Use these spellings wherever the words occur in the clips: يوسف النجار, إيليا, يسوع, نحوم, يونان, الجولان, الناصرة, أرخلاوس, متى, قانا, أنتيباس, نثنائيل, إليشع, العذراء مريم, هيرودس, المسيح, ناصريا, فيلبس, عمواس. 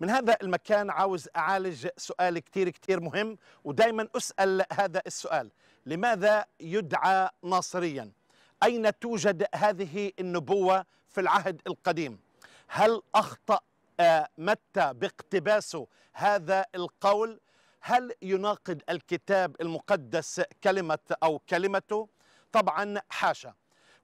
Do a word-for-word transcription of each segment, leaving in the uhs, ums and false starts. من هذا المكان عاوز أعالج سؤال كتير كتير مهم، ودايما أسأل هذا السؤال: لماذا يدعى ناصريا؟ أين توجد هذه النبوة في العهد القديم؟ هل أخطأ متى باقتباسه هذا القول؟ هل يناقض الكتاب المقدس كلمة أو كلمته؟ طبعا حاشا.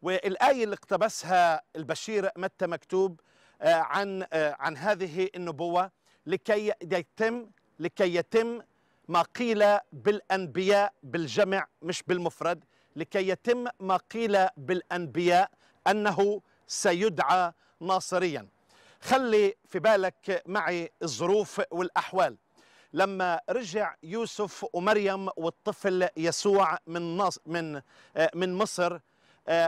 والآية اللي اقتبسها البشير متى مكتوب عن عن هذه النبوة لكي يتم لكي يتم ما قيل بالأنبياء بالجمع مش بالمفرد، لكي يتم ما قيل بالأنبياء أنه سيدعى ناصريا. خلي في بالك معي الظروف والأحوال. لما رجع يوسف ومريم والطفل يسوع من ناص من من مصر،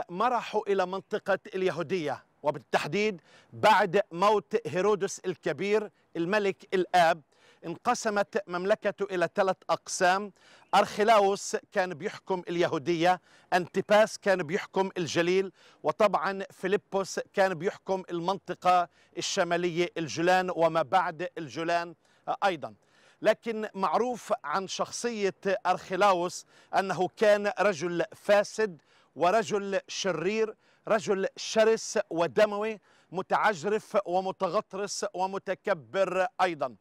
مرحوا إلى منطقة اليهودية، وبالتحديد بعد موت هيرودس الكبير الملك الآب انقسمت مملكته إلى ثلاث أقسام. أرخلاوس كان بيحكم اليهودية، أنتيباس كان بيحكم الجليل، وطبعا فيلبس كان بيحكم المنطقة الشمالية الجولان وما بعد الجولان أيضا. لكن معروف عن شخصية أرخلاوس أنه كان رجل فاسد ورجل شرير، رجل شرس ودموي، متعجرف ومتغطرس ومتكبر أيضا.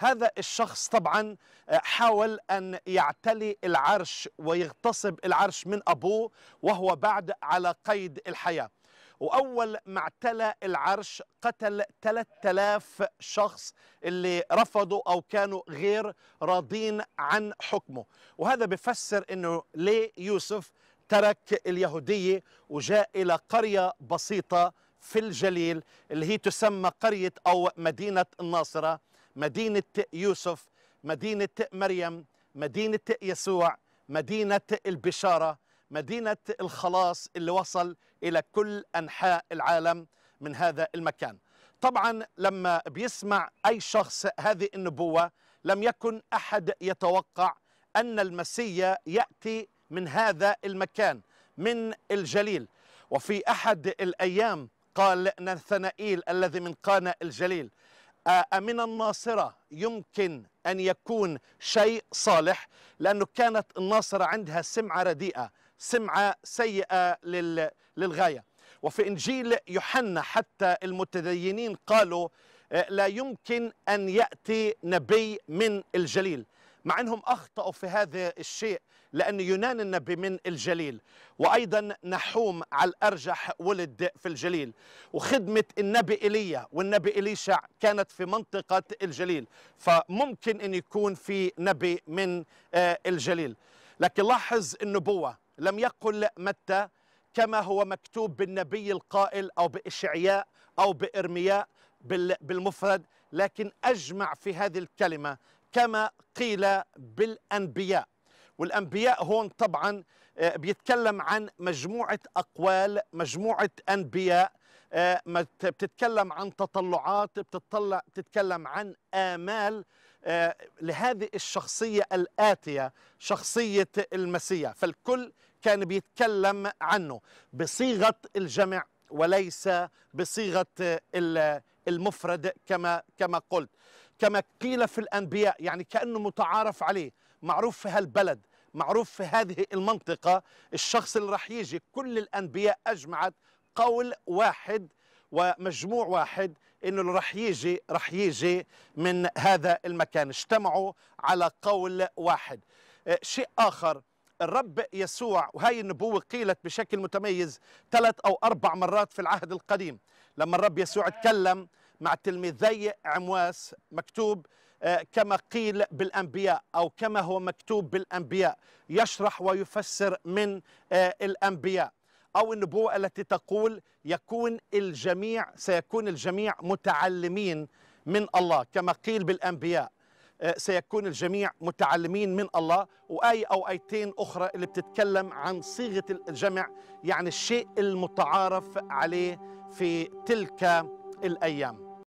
هذا الشخص طبعا حاول أن يعتلي العرش ويغتصب العرش من أبوه وهو بعد على قيد الحياة، وأول ما اعتلى العرش قتل ثلاثة آلاف شخص اللي رفضوا أو كانوا غير راضين عن حكمه. وهذا بفسر أنه ليه يوسف ترك اليهودية وجاء إلى قرية بسيطة في الجليل اللي هي تسمى قرية أو مدينة الناصرة، مدينة يوسف، مدينة مريم، مدينة يسوع، مدينة البشارة، مدينة الخلاص اللي وصل إلى كل أنحاء العالم من هذا المكان. طبعا لما بيسمع أي شخص هذه النبوة لم يكن أحد يتوقع أن المسيا يأتي من هذا المكان من الجليل. وفي أحد الأيام قال نثنائيل الذي من قانا الجليل: أمن الناصرة يمكن أن يكون شيء صالح؟ لأنه كانت الناصرة عندها سمعة رديئة، سمعة سيئة للغاية. وفي إنجيل يوحنا حتى المتدينين قالوا لا يمكن أن يأتي نبي من الجليل، مع أنهم أخطأوا في هذا الشيء لأن يونان النبي من الجليل، وأيضا نحوم على الأرجح ولد في الجليل، وخدمة النبي إيليا والنبي إليشع كانت في منطقة الجليل، فممكن أن يكون في نبي من الجليل. لكن لاحظ النبوة، لم يقل متى كما هو مكتوب بالنبي القائل أو بإشعياء أو بإرمياء بالمفرد، لكن أجمع في هذه الكلمة كما قيل بالأنبياء. والأنبياء هون طبعا بيتكلم عن مجموعة أقوال، مجموعة أنبياء، بتتكلم عن تطلعات، بتطلع بتتكلم عن آمال لهذه الشخصية الآتية، شخصية المسيح. فالكل كان بيتكلم عنه بصيغة الجمع وليس بصيغة المفرد كما كما قلت. كما قيل في الأنبياء يعني كأنه متعارف عليه، معروف في هالبلد، معروف في هذه المنطقة الشخص اللي راح يجي. كل الأنبياء أجمعت قول واحد ومجموع واحد إنه اللي راح يجي راح يجي من هذا المكان، اجتمعوا على قول واحد. شيء آخر، الرب يسوع، وهي النبوة قيلت بشكل متميز ثلاث أو أربع مرات في العهد القديم. لما الرب يسوع تكلم مع تلميذي عمواس مكتوب كما قيل بالأنبياء أو كما هو مكتوب بالأنبياء، يشرح ويفسر من الأنبياء، أو النبوة التي تقول يكون الجميع سيكون الجميع متعلمين من الله كما قيل بالأنبياء، سيكون الجميع متعلمين من الله. وآية أو آيتين أخرى اللي بتتكلم عن صيغة الجمع، يعني الشيء المتعارف عليه في تلك الأيام.